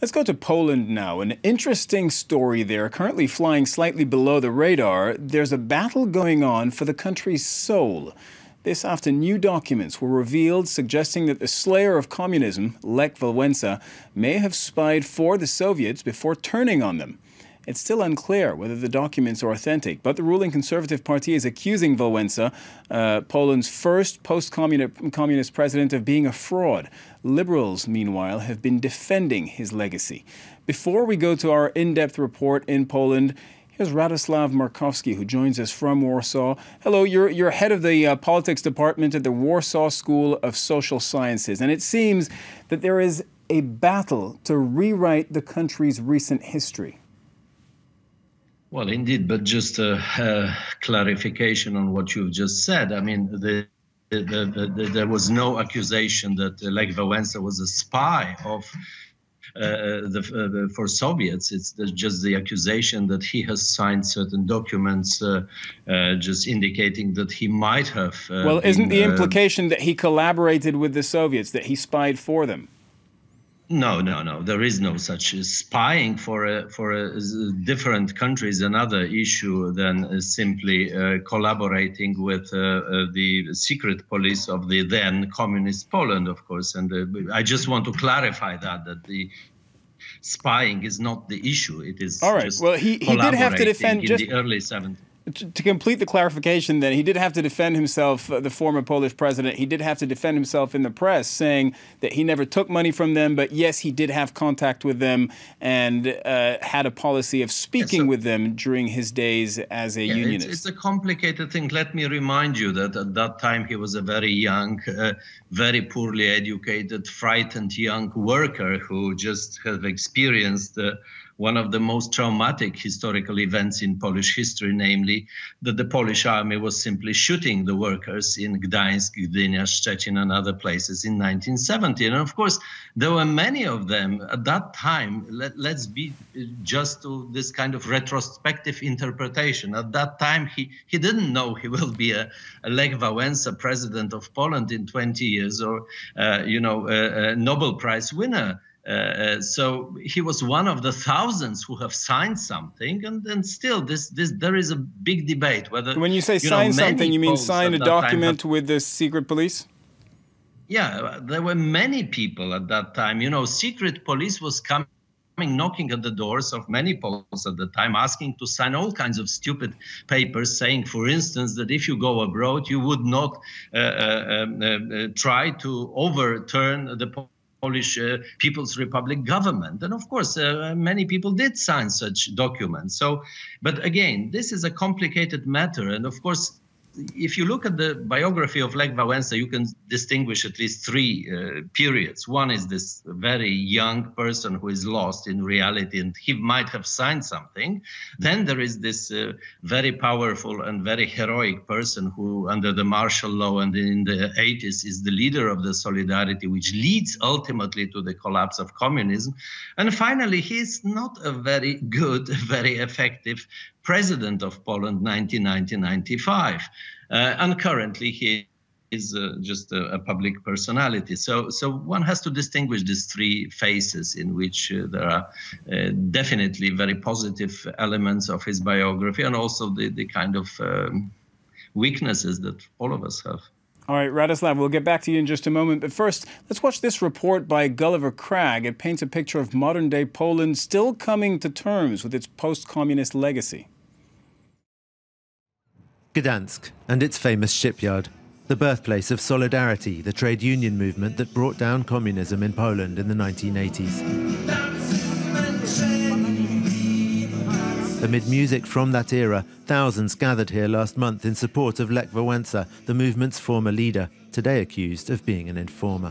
Let's go to Poland now. An interesting story there, currently flying slightly below the radar. There's a battle going on for the country's soul. This after new documents were revealed suggesting that the slayer of communism, Lech Wałęsa, may have spied for the Soviets before turning on them. It's still unclear whether the documents are authentic, but the ruling Conservative Party is accusing Wałęsa, Poland's first post-communist president, of being a fraud. Liberals, meanwhile, have been defending his legacy. Before we go to our in-depth report in Poland, here's Radosław Markowski, who joins us from Warsaw. Hello, you're head of the politics department at the Warsaw School of Social Sciences, and it seems that there is a battle to rewrite the country's recent history. Well, indeed, but just a clarification on what you've just said. I mean, there was no accusation that Lech Wałęsa was a spy of for Soviets. It's just the accusation that he has signed certain documents just indicating that he might have... well, isn't the implication that he collaborated with the Soviets, that he spied for them? No, no, no. There is no such spying for different countries. Another issue than simply collaborating with the secret police of the then communist Poland, of course. And I just want to clarify that the spying is not the issue. It is all right. Just well, he did have to defend just in the early 70s. To complete the clarification, then, he did have to defend himself, the former Polish president. He did have to defend himself in the press, saying that he never took money from them, but yes, he did have contact with them and had a policy of speaking with them during his days as a unionist. It's a complicated thing. Let me remind you that at that time he was a very young, very poorly educated, frightened young worker who just had experienced one of the most traumatic historical events in Polish history, namely that the Polish army was simply shooting the workers in Gdańsk, Gdynia, Szczecin and other places in 1970. And of course, there were many of them at that time. Let's be just to this kind of retrospective interpretation. At that time, he didn't know he will be a Lech Wałęsa president of Poland in 20 years or, you know, a Nobel Prize winner. So he was one of the thousands who have signed something, and still there is a big debate whether... When you say sign something, you mean sign a document with the secret police? Yeah, there were many people at that time. You know, secret police was coming knocking at the doors of many Poles at the time, asking to sign all kinds of stupid papers, saying, for instance, that if you go abroad, you would not try to overturn the Polish People's Republic government. And of course, many people did sign such documents. So, but again, this is a complicated matter. And of course, if you look at the biography of Lech Wałęsa, you can distinguish at least three periods. One is this very young person who is lost in reality, and he might have signed something. Then there is this very powerful and very heroic person who, under the martial law and in the 80s, is the leader of the Solidarity, which leads ultimately to the collapse of communism. And finally, he is not a very good, very effective president of Poland, 1990-95, and currently he is just a public personality. So one has to distinguish these three phases in which there are definitely very positive elements of his biography and also the kind of weaknesses that all of us have. All right, Radosław, we'll get back to you in just a moment. But first, let's watch this report by Gulliver Cragg. It paints a picture of modern-day Poland still coming to terms with its post-communist legacy. Gdansk and its famous shipyard, the birthplace of Solidarity, the trade union movement that brought down communism in Poland in the 1980s. Amid music from that era, thousands gathered here last month in support of Lech Wałęsa, the movement's former leader, today accused of being an informer.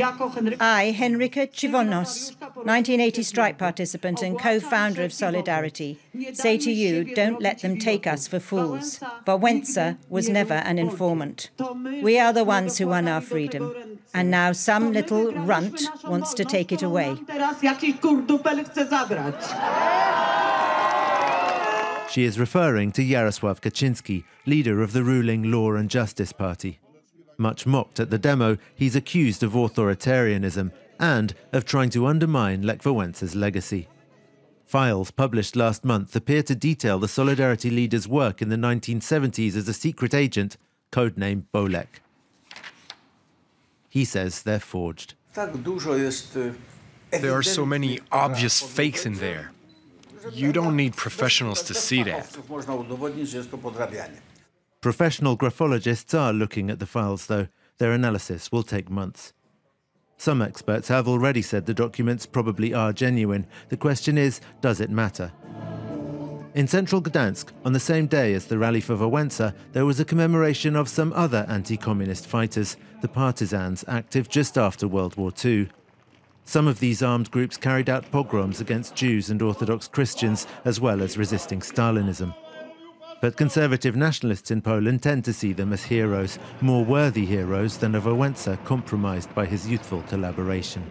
I, Henryka Chywonos, 1980 strike participant and co-founder of Solidarity, say to you, don't let them take us for fools. Wałęsa was never an informant. We are the ones who won our freedom, and now some little runt wants to take it away. She is referring to Jarosław Kaczyński, leader of the ruling Law and Justice party. Much mocked at the demo, he's accused of authoritarianism, and of trying to undermine Lech Wałęsa's legacy. Files published last month appear to detail the Solidarity leader's work in the 1970s as a secret agent, codenamed Bolek. He says they're forged. There are so many obvious fakes in there. You don't need professionals to see that. Professional graphologists are looking at the files, though. Their analysis will take months. Some experts have already said the documents probably are genuine. The question is, does it matter? In central Gdansk, on the same day as the rally for Wałęsa, there was a commemoration of some other anti-communist fighters, the partisans active just after World War II. Some of these armed groups carried out pogroms against Jews and Orthodox Christians, as well as resisting Stalinism. But conservative nationalists in Poland tend to see them as heroes, more worthy heroes than a Wałęsa compromised by his youthful collaboration.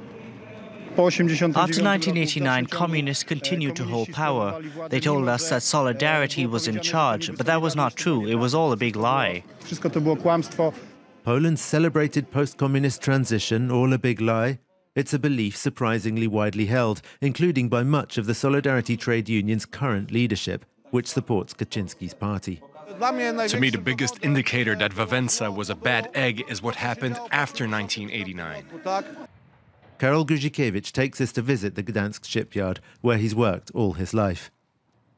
After 1989, communists continued to hold power. They told us that Solidarity was in charge, but that was not true. It was all a big lie. Poland's celebrated post-communist transition, all a big lie. It's a belief surprisingly widely held, including by much of the Solidarity trade union's current leadership, which supports Kaczynski's party. To me, the biggest indicator that Wałęsa was a bad egg is what happened after 1989. Karol Grójkiewicz takes us to visit the Gdansk shipyard, where he's worked all his life.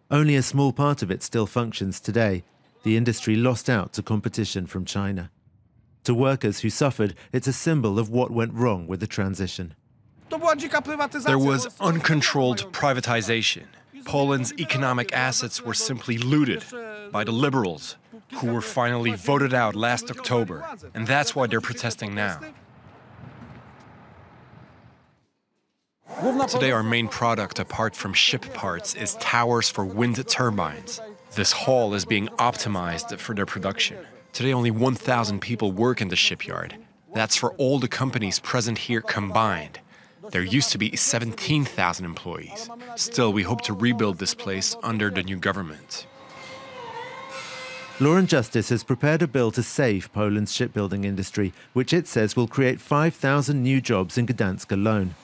Only a small part of it still functions today. The industry lost out to competition from China. To workers who suffered, it's a symbol of what went wrong with the transition. There was uncontrolled privatization. Poland's economic assets were simply looted by the liberals, who were finally voted out last October, and that's why they're protesting now. Today our main product, apart from ship parts, is towers for wind turbines. This hall is being optimized for their production. Today only 1,000 people work in the shipyard. That's for all the companies present here combined. There used to be 17,000 employees. Still, we hope to rebuild this place under the new government. Law and Justice has prepared a bill to save Poland's shipbuilding industry, which it says will create 5,000 new jobs in Gdansk alone.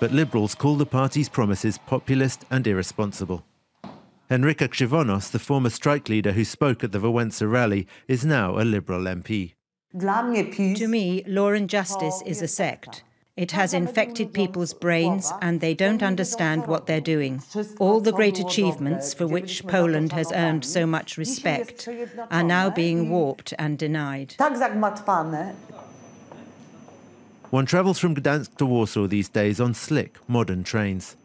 But liberals call the party's promises populist and irresponsible. Henryka Chywonos, the former strike leader who spoke at the Wałęsa rally, is now a liberal MP. To me, Law and Justice is a sect. It has infected people's brains and they don't understand what they're doing. All the great achievements for which Poland has earned so much respect are now being warped and denied. One travels from Gdansk to Warsaw these days on slick, modern trains.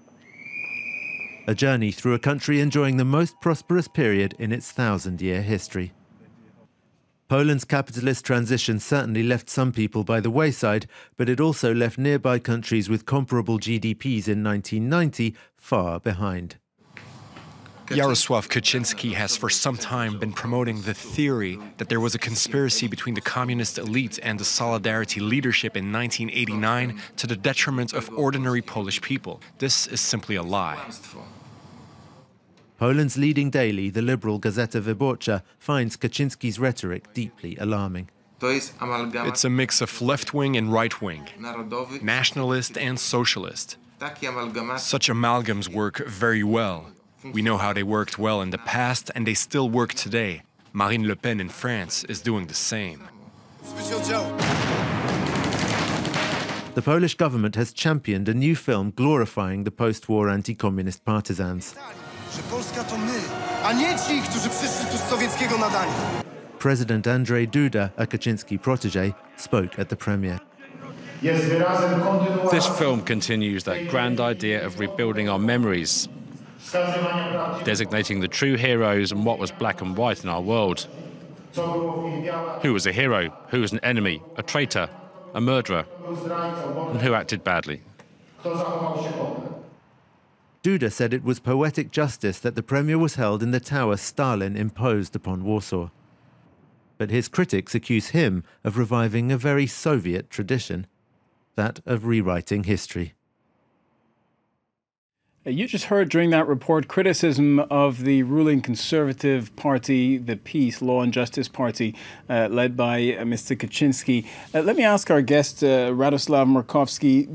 A journey through a country enjoying the most prosperous period in its 1,000-year history. Poland's capitalist transition certainly left some people by the wayside, but it also left nearby countries with comparable GDPs in 1990 far behind. Jarosław Kaczyński has for some time been promoting the theory that there was a conspiracy between the communist elite and the Solidarity leadership in 1989 to the detriment of ordinary Polish people. This is simply a lie. Poland's leading daily, the liberal Gazeta Wyborcza, finds Kaczynski's rhetoric deeply alarming. It's a mix of left-wing and right-wing, nationalist and socialist. Such amalgams work very well. We know how they worked well in the past, and they still work today. Marine Le Pen in France is doing the same. The Polish government has championed a new film glorifying the post-war anti-communist partisans. President Andrzej Duda, a Kaczynski protege, spoke at the premiere. This film continues that grand idea of rebuilding our memories, designating the true heroes and what was black and white in our world. Who was a hero, who was an enemy, a traitor, a murderer, and who acted badly. Duda said it was poetic justice that the premiere was held in the tower Stalin imposed upon Warsaw. But his critics accuse him of reviving a very Soviet tradition, that of rewriting history. You just heard during that report criticism of the ruling Conservative Party, the PiS, Law and Justice Party, led by Mr. Kaczynski. Let me ask our guest, Radosław Markowski.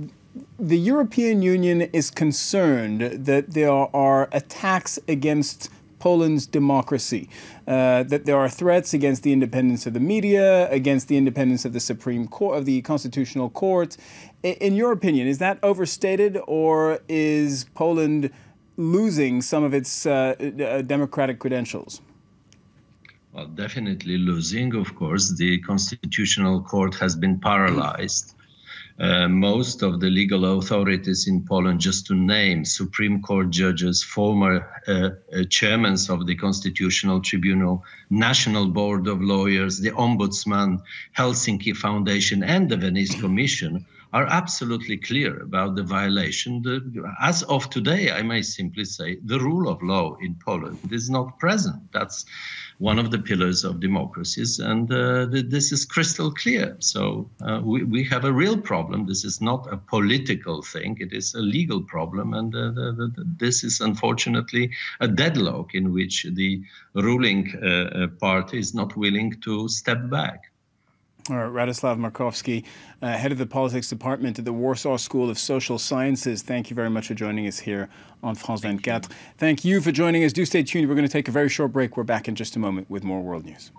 The European Union is concerned that there are attacks against Poland's democracy, that there are threats against the independence of the media, against the independence of the Supreme Court, of the Constitutional Court. In your opinion, is that overstated, or is Poland losing some of its democratic credentials? Well, definitely losing, of course. The Constitutional Court has been paralyzed. Most of the legal authorities in Poland, just to name Supreme Court judges, former chairmen of the Constitutional Tribunal, National Board of Lawyers, the Ombudsman, Helsinki Foundation and the Venice Commission are absolutely clear about the violation. As of today, I may simply say, the rule of law in Poland is not present. That's one of the pillars of democracies, and this is crystal clear. So we have a real problem. This is not a political thing. It is a legal problem, and this is unfortunately a deadlock in which the ruling party is not willing to step back. All right, Radosław Markowski, head of the politics department at the Warsaw School of Social Sciences. Thank you very much for joining us here on France 24. Thank you for joining us. Do stay tuned. We're going to take a very short break. We're back in just a moment with more world news.